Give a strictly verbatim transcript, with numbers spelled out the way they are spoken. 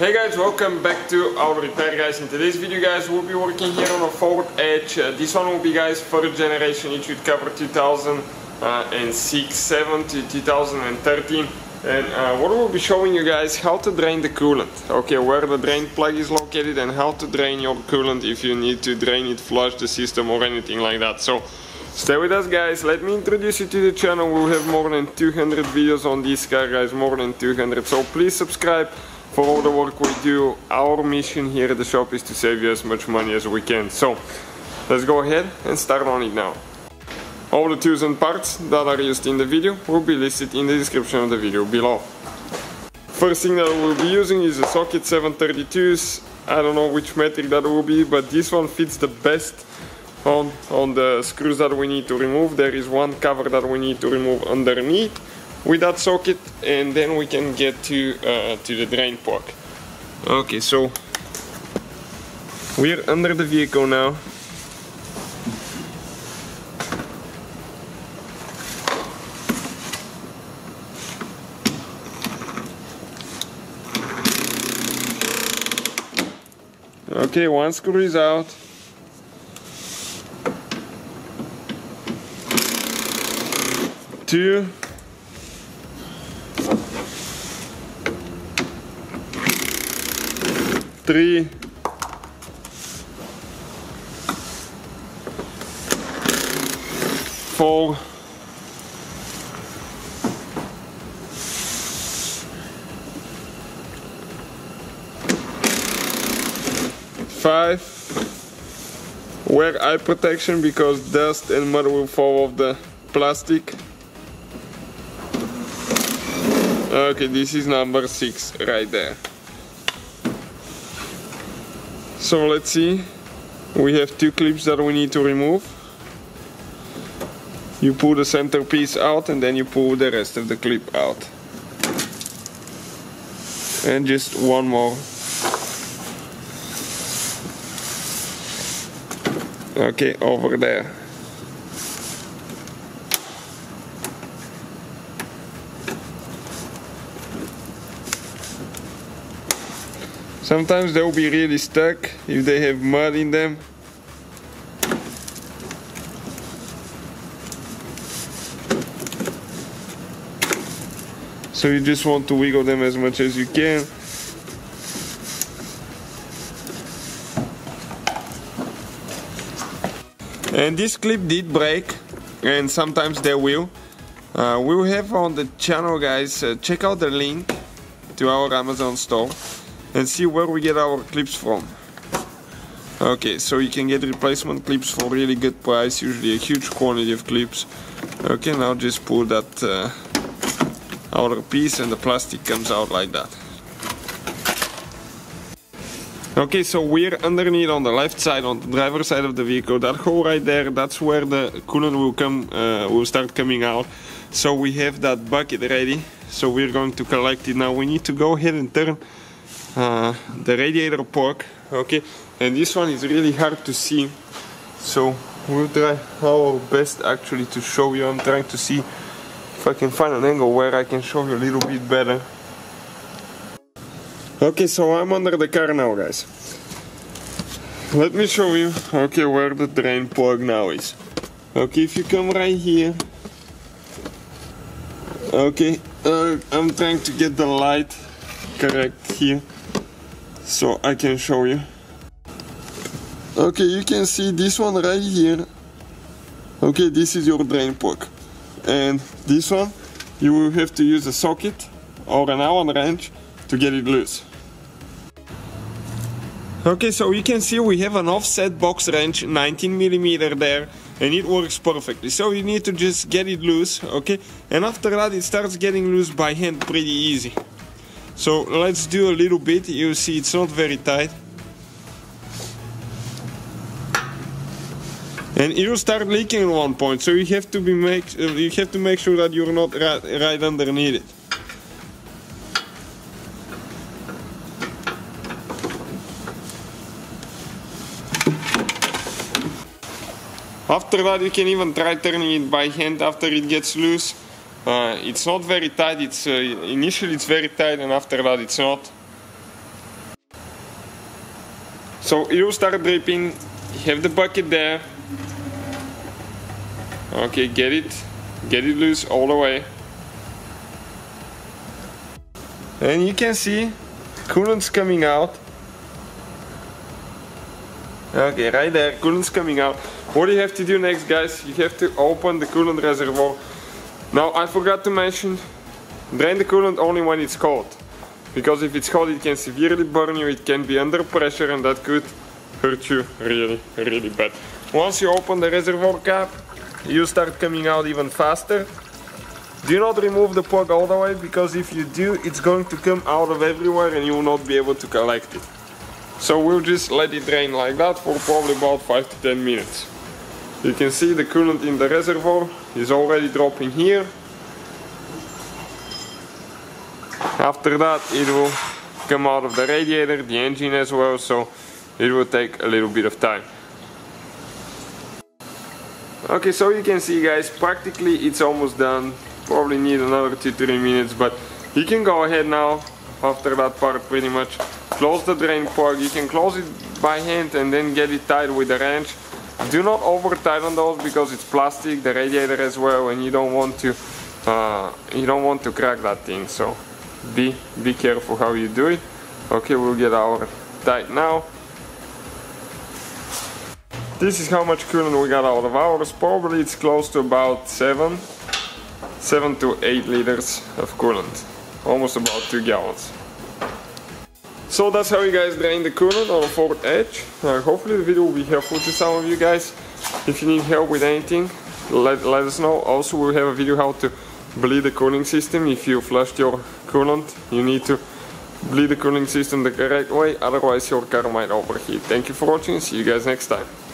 Hey guys, welcome back to our repair guys. In today's video guys, we'll be working here on a Ford Edge. Uh, this one will be guys third generation. It should cover two thousand six, seven to two thousand thirteen. And uh, what we'll be showing you guys how to drain the coolant. Okay, where the drain plug is located and how to drain your coolant if you need to drain it, flush the system or anything like that. So stay with us guys, let me introduce you to the channel. We'll have more than two hundred videos on this car guys, more than two hundred. So please subscribe. For all the work we do, our mission here at the shop is to save you as much money as we can. So, let's go ahead and start on it now. All the tools and parts that are used in the video will be listed in the description of the video below. First thing that we'll be using is a socket seven thirty-twos. I don't know which metric that will be, but this one fits the best on, on the screws that we need to remove. There is one cover that we need to remove underneath with that socket, and then we can get to uh, to the drain plug. Okay, so we're under the vehicle now. Okay, one screw is out. Two. Three, four, five. Wear eye protection because dust and mud will fall off the plastic. Okay, this is number six right there. So let's see, we have two clips that we need to remove. You pull the center piece out and then you pull the rest of the clip out. And just one more. Okay, over there. Sometimes they'll be really stuck if they have mud in them. So you just want to wiggle them as much as you can. And this clip did break, and sometimes they will. Uh, we'll have on the channel guys, uh, check out the link to our Amazon store and see where we get our clips from. Okay, so you can get replacement clips for really good price, usually a huge quantity of clips. Okay, now just pull that uh, outer piece and the plastic comes out like that. Okay, so we're underneath on the left side, on the driver's side of the vehicle. That hole right there, that's where the coolant will come, uh, will start coming out. So we have that bucket ready, so we're going to collect it now. We need to go ahead and turn Uh, the radiator plug, okay, and this one is really hard to see, so we'll try our best actually to show you. I'm trying to see if I can find an angle where I can show you a little bit better. Okay, so I'm under the car now guys. Let me show you, okay, where the drain plug now is. Okay, if you come right here, okay, uh, I'm trying to get the light correct here, so I can show you. Okay, you can see this one right here. Okay, this is your drain plug, and this one you will have to use a socket or an Allen wrench to get it loose. Okay, so you can see we have an offset box wrench, nineteen millimeter there, and it works perfectly. So you need to just get it loose, okay, and after that it starts getting loose by hand pretty easy. So let's do a little bit. You see it's not very tight. And it will start leaking at one point, so you have to be make you have to make sure that you're not right, right underneath it. After that you can even try turning it by hand after it gets loose. Uh, it's not very tight, it's, uh, initially it's very tight and after that it's not. So it will start dripping. Have the bucket there. Okay, get it, get it loose all the way. And you can see coolant's coming out. Okay, right there, coolant's coming out. What do you have to do next, guys? You have to open the coolant reservoir. Now, I forgot to mention, drain the coolant only when it's cold. Because if it's hot, it can severely burn you, it can be under pressure, and that could hurt you really, really bad. Once you open the reservoir cap, you start coming out even faster. Do not remove the plug all the way, because if you do, it's going to come out of everywhere and you will not be able to collect it. So we'll just let it drain like that for probably about five to ten minutes. You can see the coolant in the reservoir is already dropping here. After that, it will come out of the radiator, the engine as well, so it will take a little bit of time. Okay, so you can see, guys, practically it's almost done. Probably need another two to three minutes, but you can go ahead now, after that part pretty much. Close the drain plug. You can close it by hand and then get it tight with a wrench. Do not over tighten those, because it's plastic, the radiator as well, and you don't want to uh, you don't want to crack that thing, so be, be careful how you do it. Okay, we'll get our tight now. This is how much coolant we got out of ours. Probably it's close to about seven, seven to eight liters of coolant, almost about two gallons. So that's how you guys drain the coolant on a Ford Edge. Uh, hopefully the video will be helpful to some of you guys. If you need help with anything, let, let us know. Also, we'll have a video how to bleed the cooling system. If you flushed your coolant, you need to bleed the cooling system the correct way, otherwise your car might overheat. Thank you for watching, see you guys next time.